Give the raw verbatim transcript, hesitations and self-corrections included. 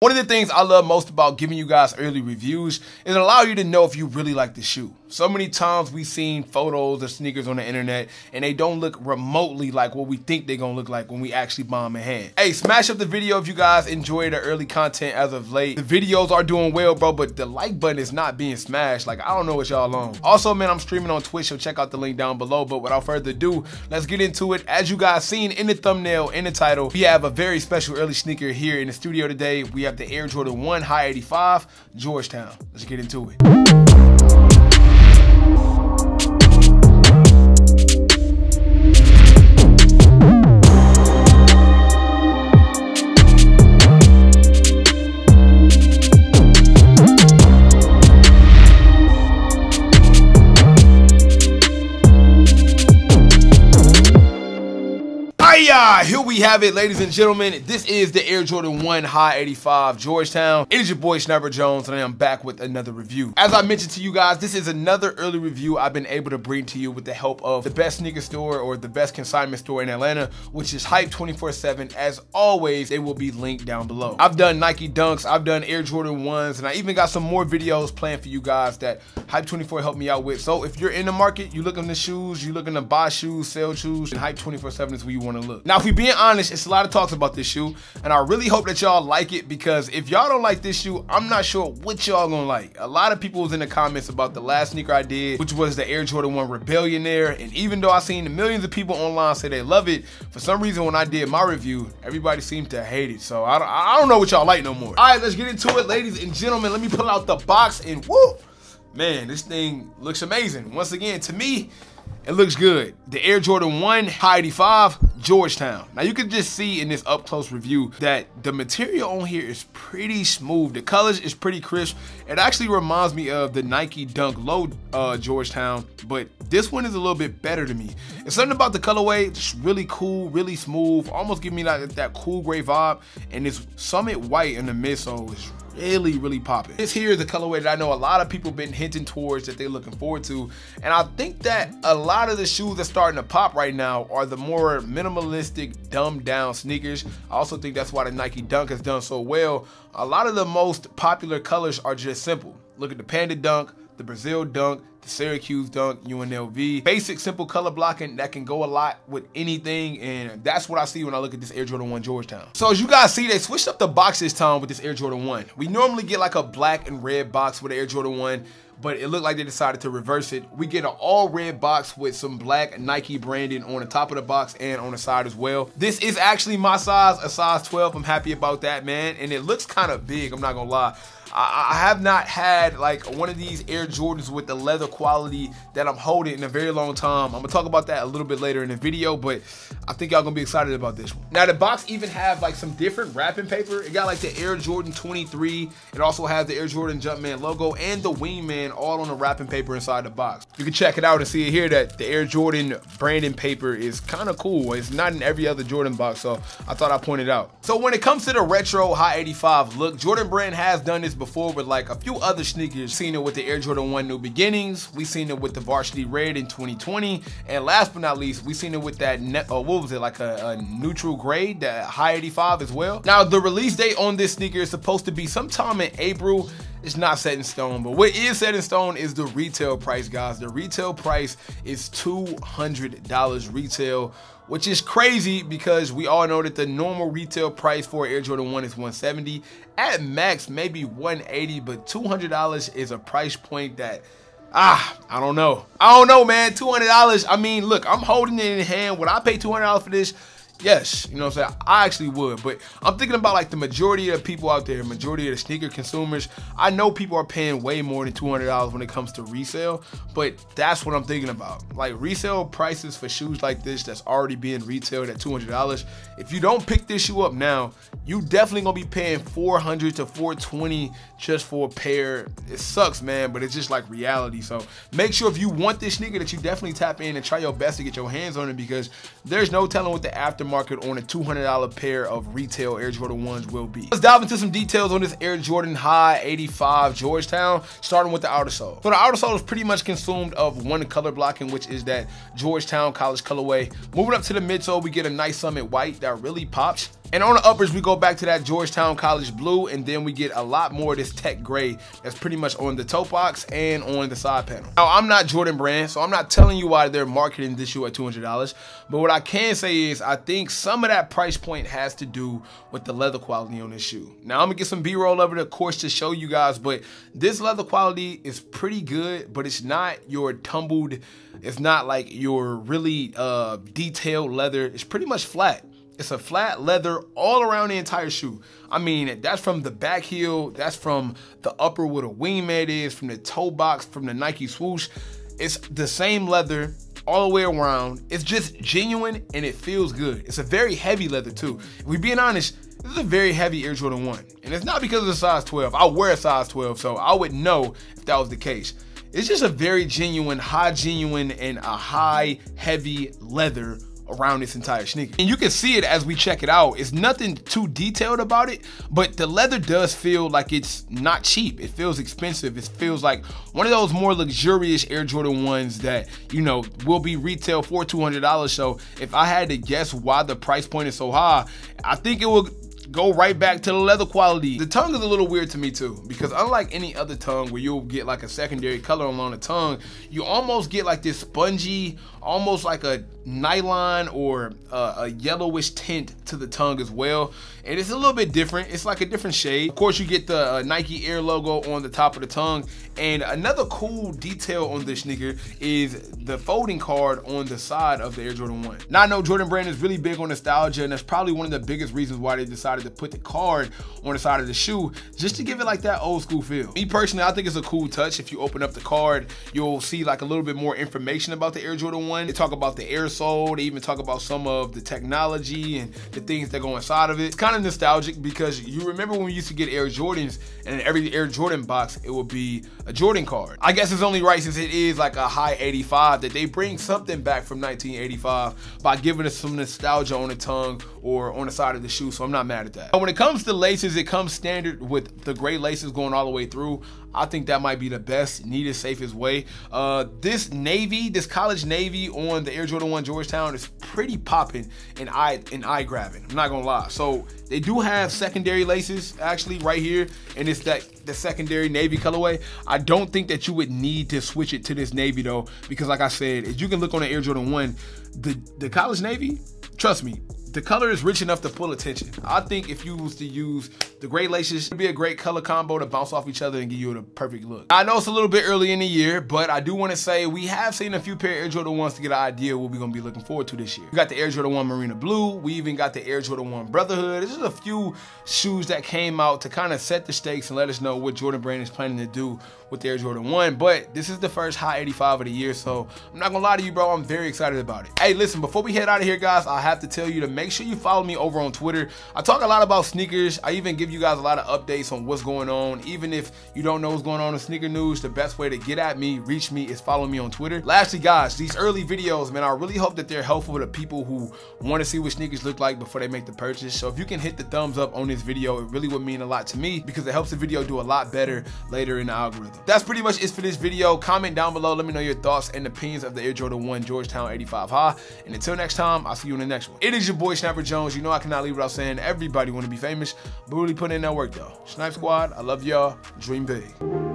One of the things I love most about giving you guys early reviews is it allows you to know if you really like the shoe. So many times we've seen photos of sneakers on the internet and they don't look remotely like what we think they're gonna look like when we actually buy them in hand. Hey, smash up the video if you guys enjoy the early content as of late. The videos are doing well, bro, but the like button is not being smashed. Like, I don't know what y'all on. Also, man, I'm streaming on Twitch, so check out the link down below. But without further ado, let's get into it. As you guys seen in the thumbnail, in the title, we have a very special early sneaker here in the studio today. We have the Air Jordan one High eighty-five, Georgetown. Let's get into it. Here we have it, ladies and gentlemen. This is the Air Jordan one High eighty-five Georgetown. It is your boy Sniper Jones, and I am back with another review. As I mentioned to you guys, this is another early review I've been able to bring to you with the help of the best sneaker store or the best consignment store in Atlanta, which is Hype twenty-four seven. As always, they will be linked down below. I've done Nike Dunks, I've done Air Jordan ones, and I even got some more videos planned for you guys that Hype twenty-four helped me out with. So if you're in the market, you're looking to shoes, you're looking to buy shoes, sell shoes, and Hype twenty-four seven is where you want to look. Now, if we being honest, it's a lot of talks about this shoe, and I really hope that y'all like it, because if y'all don't like this shoe, I'm not sure what y'all gonna like. A lot of people was in the comments about the last sneaker I did, which was the Air Jordan one Rebellionaire, and even though I seen millions of people online say they love it, for some reason when I did my review, everybody seemed to hate it, so I don't, I don't know what y'all like no more. All right, let's get into it, ladies and gentlemen. Let me pull out the box, and whoop, man, this thing looks amazing. Once again, to me, it looks good. The Air Jordan one High eighty-five Georgetown. Now you can just see in this up close review that the material on here is pretty smooth. The colors is pretty crisp. It actually reminds me of the Nike Dunk Low uh, Georgetown, but this one is a little bit better to me. It's something about the colorway, just really cool, really smooth, almost give me like that cool gray vibe, and it's Summit White in the midsole. It's really, really popping. This here is the colorway that I know a lot of people been hinting towards that they're looking forward to, and I think that a lot of the shoes that's starting to pop right now are the more minimalistic, dumbed down sneakers. I also think that's why the Nike Dunk has done so well. A lot of the most popular colors are just simple. Look at the Panda Dunk, the Brazil Dunk, the Syracuse Dunk, U N L V. Basic, simple color blocking that can go a lot with anything, and that's what I see when I look at this Air Jordan one Georgetown. So as you guys see, they switched up the box this time with this Air Jordan one. We normally get like a black and red box with the Air Jordan one, but it looked like they decided to reverse it. We get an all red box with some black Nike branding on the top of the box and on the side as well. This is actually my size, a size twelve. I'm happy about that, man. And it looks kind of big, I'm not gonna lie. I, I have not had like one of these Air Jordans with the leather quality that I'm holding in a very long time. I'm gonna talk about that a little bit later in the video, but I think y'all gonna be excited about this one. Now the box even have like some different wrapping paper. It got like the Air Jordan twenty-three. It also has the Air Jordan Jumpman logo and the Wingman all on the wrapping paper inside the box. You can check it out and see it here that the Air Jordan branding paper is kind of cool. It's not in every other Jordan box, so I thought I pointed out. So when it comes to the retro High eighty-five look, Jordan Brand has done this before with like a few other sneakers. Seen it with the Air Jordan one New Beginnings. We seen it with the Varsity Red in twenty twenty. And last but not least, we seen it with that, uh, what was it, like a, a neutral gray, that High eighty-five as well. Now the release date on this sneaker is supposed to be sometime in April. It's not set in stone, but what is set in stone is the retail price, guys. The retail price is two hundred dollars retail, which is crazy because we all know that the normal retail price for Air Jordan one is one seventy. At max, maybe one eighty, but two hundred dollars is a price point that, ah, I don't know. I don't know, man, two hundred dollars, I mean, look, I'm holding it in hand. Would I pay two hundred dollars for this? Yes, you know what I'm saying? I actually would, but I'm thinking about like the majority of people out there, majority of the sneaker consumers. I know people are paying way more than two hundred dollars when it comes to resale, but that's what I'm thinking about. Like resale prices for shoes like this that's already being retailed at two hundred dollars. If you don't pick this shoe up now, you definitely gonna be paying four hundred to four twenty just for a pair. It sucks, man, but it's just like reality. So make sure if you want this sneaker that you definitely tap in and try your best to get your hands on it, because there's no telling what the aftermarket market on a two hundred dollar pair of retail Air Jordan ones will be. Let's dive into some details on this Air Jordan High eighty-five Georgetown, starting with the outer sole. So the outer sole is pretty much consumed of one color blocking, which is that Georgetown college colorway. Moving up to the midsole, we get a nice Summit White that really pops. And on the uppers, we go back to that Georgetown College blue, and then we get a lot more of this tech gray that's pretty much on the toe box and on the side panel. Now, I'm not Jordan Brand, so I'm not telling you why they're marketing this shoe at two hundred dollars, but what I can say is I think some of that price point has to do with the leather quality on this shoe. Now, I'm gonna get some B-roll of it, of course, to show you guys, but this leather quality is pretty good, but it's not your tumbled, it's not like your really uh, detailed leather. It's pretty much flat. It's a flat leather all around the entire shoe. I mean, that's from the back heel, that's from the upper where the wingman is, from the toe box, from the Nike swoosh. It's the same leather all the way around. It's just genuine and it feels good. It's a very heavy leather too. If we're being honest, this is a very heavy Air Jordan one. And it's not because of the size twelve. I wear a size twelve, so I would know if that was the case. It's just a very genuine, high genuine, and a high heavy leather around this entire sneaker. And you can see it as we check it out. It's nothing too detailed about it, but the leather does feel like it's not cheap. It feels expensive. It feels like one of those more luxurious Air Jordan ones that, you know, will be retail for two hundred dollars. So if I had to guess why the price point is so high, I think it will go right back to the leather quality. The tongue is a little weird to me too, because unlike any other tongue where you'll get like a secondary color along the tongue, you almost get like this spongy, almost like a nylon or a, a yellowish tint to the tongue as well. And it's a little bit different. It's like a different shade. Of course, you get the uh, Nike Air logo on the top of the tongue. And another cool detail on this sneaker is the folding card on the side of the Air Jordan one. Now, I know Jordan Brand is really big on nostalgia, and that's probably one of the biggest reasons why they decided to put the card on the side of the shoe, just to give it like that old school feel. Me personally, I think it's a cool touch. If you open up the card, you'll see like a little bit more information about the Air Jordan one. They talk about the air sole. They even talk about some of the technology and the things that go inside of it. It's kind of nostalgic because you remember when we used to get Air Jordans, and in every Air Jordan box, it would be a Jordan card. I guess it's only right, since it is like a high eighty-five, that they bring something back from nineteen eighty-five by giving us some nostalgia on the tongue or on the side of the shoe, so I'm not mad at that. But when it comes to laces, it comes standard with the gray laces going all the way through. I think that might be the best, neatest, safest way. Uh, this navy, this college navy on the Air Jordan one Georgetown is pretty popping and eye and eye grabbing. I'm not gonna lie. So they do have secondary laces actually right here, and it's that the secondary navy colorway. I don't think that you would need to switch it to this navy though, because like I said, if you can look on the Air Jordan one, the the college navy, trust me, the color is rich enough to pull attention. I think if you was to use the gray laces, it'd be a great color combo to bounce off each other and give you the perfect look. I know it's a little bit early in the year, but I do want to say we have seen a few pair of Air Jordan ones to get an idea of what we're going to be looking forward to this year. We got the Air Jordan one Marina Blue. We even got the Air Jordan one Brotherhood. This is a few shoes that came out to kind of set the stakes and let us know what Jordan Brand is planning to do with the Air Jordan one. But this is the first high eighty-five of the year, so I'm not going to lie to you, bro. I'm very excited about it. Hey, listen, before we head out of here, guys, I have to tell you to make Make sure you follow me over on Twitter. I talk a lot about sneakers. I even give you guys a lot of updates on what's going on. Even if you don't know what's going on in sneaker news, the best way to get at me, reach me, is follow me on Twitter. Lastly, guys, these early videos, man, I really hope that they're helpful to people who want to see what sneakers look like before they make the purchase. So if you can hit the thumbs up on this video, it really would mean a lot to me, because it helps the video do a lot better later in the algorithm. That's pretty much it for this video. Comment down below. Let me know your thoughts and opinions of the Air Jordan one Georgetown eighty-five High. And until next time, I'll see you in the next one. It is your boy, Sniper Jones. You know I cannot leave without saying everybody want to be famous, but really put in that work though. Snipe Squad, I love y'all. Dream big.